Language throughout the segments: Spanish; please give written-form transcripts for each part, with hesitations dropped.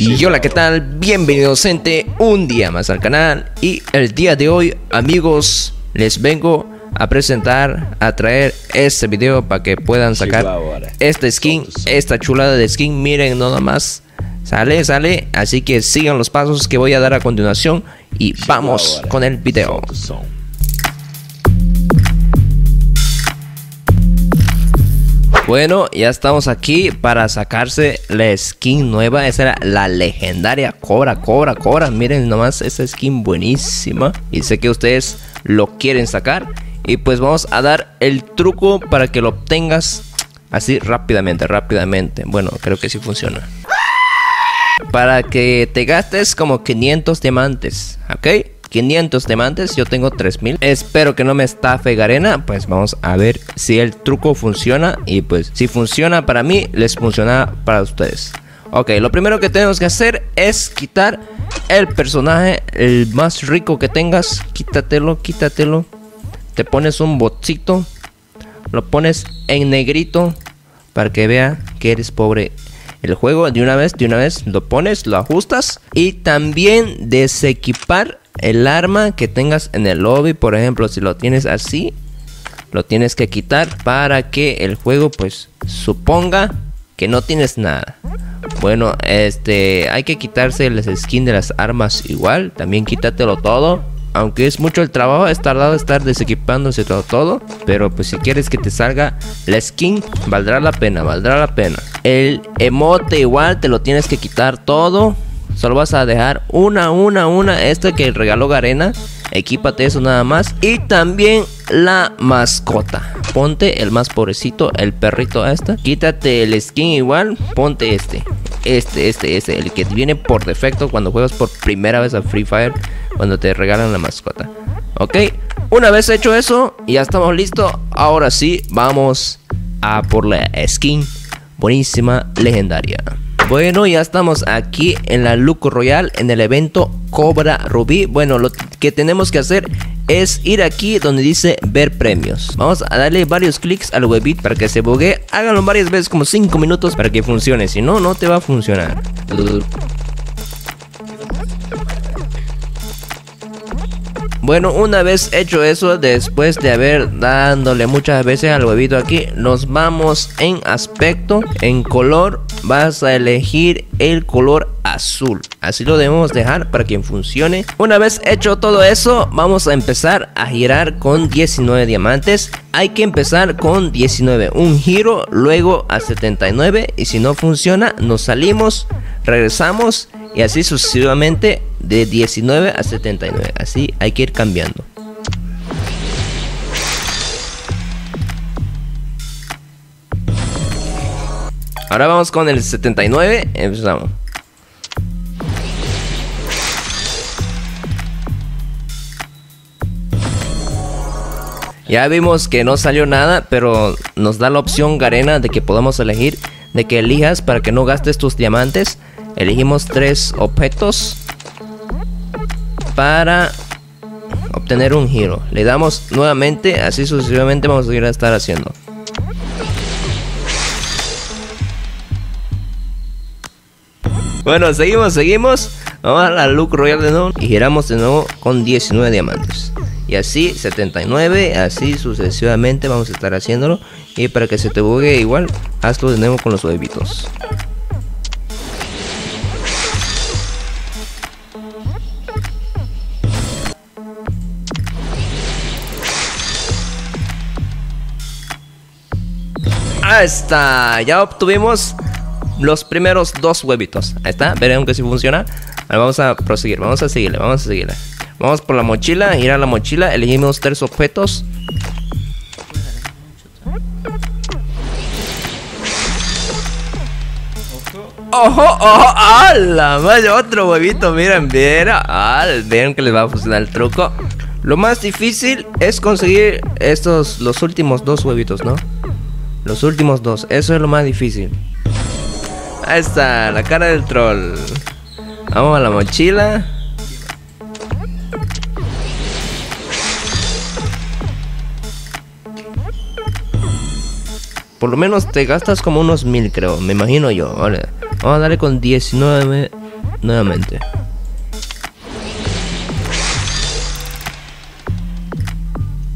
Y hola, ¿qué tal? Bienvenidos, gente, un día más al canal. Y el día de hoy, amigos, les vengo a presentar, a traer este video para que puedan sacar esta skin, esta chulada de skin. Miren nada más, sale, así que sigan los pasos que voy a dar a continuación y vamos con el video. Bueno, ya estamos aquí para sacarse la skin nueva. Esa era la legendaria Cobra. Miren nomás esa skin buenísima. Y sé que ustedes lo quieren sacar. Y pues vamos a dar el truco para que lo obtengas así rápidamente. Bueno, creo que sí funciona. Para que te gastes como 500 diamantes, ¿ok? 500 diamantes, yo tengo 3000. Espero que no me estafe Garena. Pues vamos a ver si el truco funciona. Y pues si funciona para mí, les funciona para ustedes. Ok, lo primero que tenemos que hacer es quitar el personaje, el más rico que tengas. Quítatelo. Te pones un botcito, lo pones en negrito para que vea que eres pobre. El juego de una vez lo pones, lo ajustas. Y también desequipar el arma que tengas en el lobby. Por ejemplo, si lo tienes así, lo tienes que quitar para que el juego pues suponga que no tienes nada. Bueno, hay que quitarse las skins de las armas igual. También quítatelo todo. Aunque es mucho el trabajo, es tardado estar desequipándose todo. Pero pues si quieres que te salga la skin, valdrá la pena. El emote igual te lo tienes que quitar todo. Solo vas a dejar una esta que regaló Garena. Equípate eso nada más. Y también la mascota. Ponte el más pobrecito, el perrito este. Quítate el skin igual. Ponte este. El que viene por defecto cuando juegas por primera vez a Free Fire, cuando te regalan la mascota. Ok, una vez hecho eso, ya estamos listos. Ahora sí, vamos a por la skin buenísima, legendaria. Bueno, ya estamos aquí en la Lucky Royale, en el evento Cobra Rubí. Bueno, lo que tenemos que hacer es ir aquí donde dice ver premios. Vamos a darle varios clics al webit para que se buguee. Háganlo varias veces, como 5 minutos, para que funcione. Si no, no te va a funcionar. Bueno, una vez hecho eso, después de haber dándole muchas veces al huevito aquí, nos vamos en aspecto, en color. Vas a elegir el color azul. Así lo debemos dejar para que funcione. Una vez hecho todo eso, vamos a empezar a girar con 19 diamantes. Hay que empezar con 19, un giro, luego a 79. Y si no funciona, nos salimos, regresamos y así sucesivamente de 19 a 79. Así hay que ir cambiando. Ahora vamos con el 79. Empezamos. Ya vimos que no salió nada, pero nos da la opción Garena de que podamos elegir, de que elijas para que no gastes tus diamantes. Elegimos 3 objetos para obtener un giro. Le damos nuevamente, así sucesivamente vamos a estar haciendo. Bueno, seguimos. Vamos a la Lucky Royale de nuevo y giramos de nuevo con 19 diamantes. Y así 79, así sucesivamente vamos a estar haciéndolo. Y para que se te bugue igual, hazlo de nuevo con los huevitos. Ahí está, ya obtuvimos los primeros 2 huevitos. Ahí está, veremos que si funciona. Ahora vamos a proseguir, vamos a seguirle. Vamos por la mochila, girar la mochila, elegimos 3 objetos. ¡Ojo! ¡Ala! Vaya, otro huevito, miren. Vean que les va a funcionar el truco. Lo más difícil es conseguir los últimos 2 huevitos, ¿no? Los últimos 2, eso es lo más difícil. Ahí está, la cara del troll. Vamos a la mochila. Por lo menos te gastas como unos 1000, creo, me imagino yo. Vale. Vamos a darle con 19 nuevamente.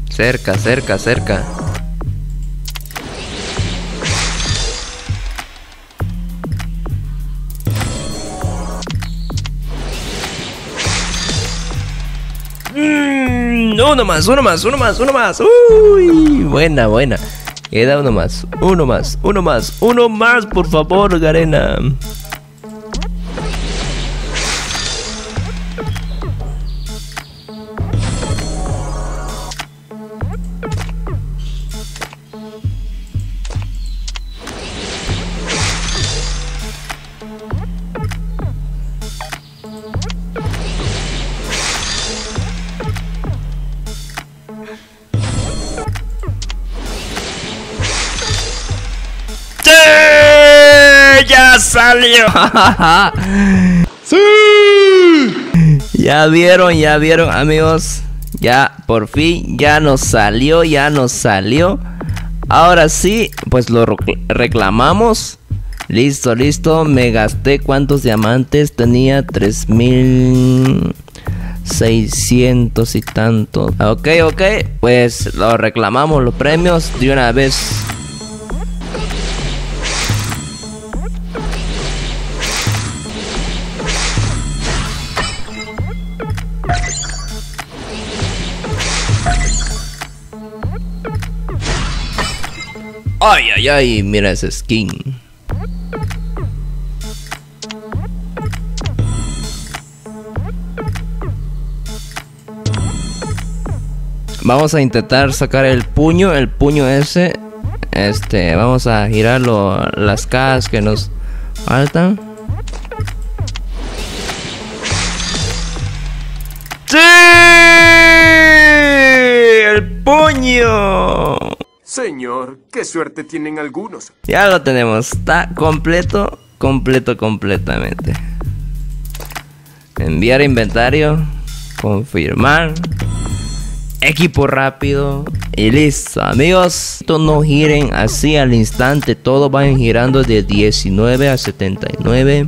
Cerca, cerca, cerca. Uno más, uno más, uno más, uno más. Uy, buena, buena. Queda uno más, uno más, uno más, uno más, por favor, Garena. ¡Ya salió! ¡Sí! Ya vieron, amigos. Ya, por fin, ya nos salió, ya nos salió. Ahora sí, pues lo reclamamos. Listo, listo. Me gasté, ¿cuántos diamantes tenía? 3600 y tanto. Ok, ok. Pues lo reclamamos, los premios de una vez. Ay, ay, ay, mira ese skin. Vamos a intentar sacar el puño ese. Vamos a girarlo, las cajas que nos faltan. ¡Sí! ¡El puño! Señor, qué suerte tienen algunos. Ya lo tenemos, está completo, completo, completamente. Enviar inventario, confirmar, equipo rápido y listo, amigos. Esto no giren así al instante, todos van girando de 19 a 79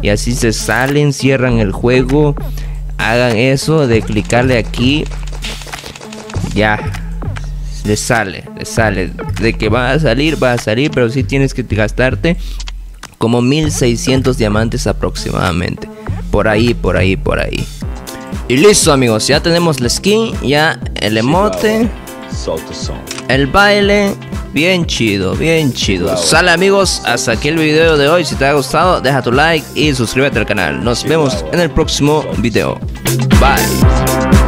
y así se salen, cierran el juego. Hagan eso de clicarle aquí, ya. Le sale, de que va a salir, pero si sí tienes que gastarte como 1600 diamantes aproximadamente. Por ahí. Y listo, amigos, ya tenemos la skin, ya el emote, el baile, bien chido. Sale, amigos, hasta aquí el video de hoy. Si te ha gustado, deja tu like y suscríbete al canal. Nos vemos en el próximo video. Bye.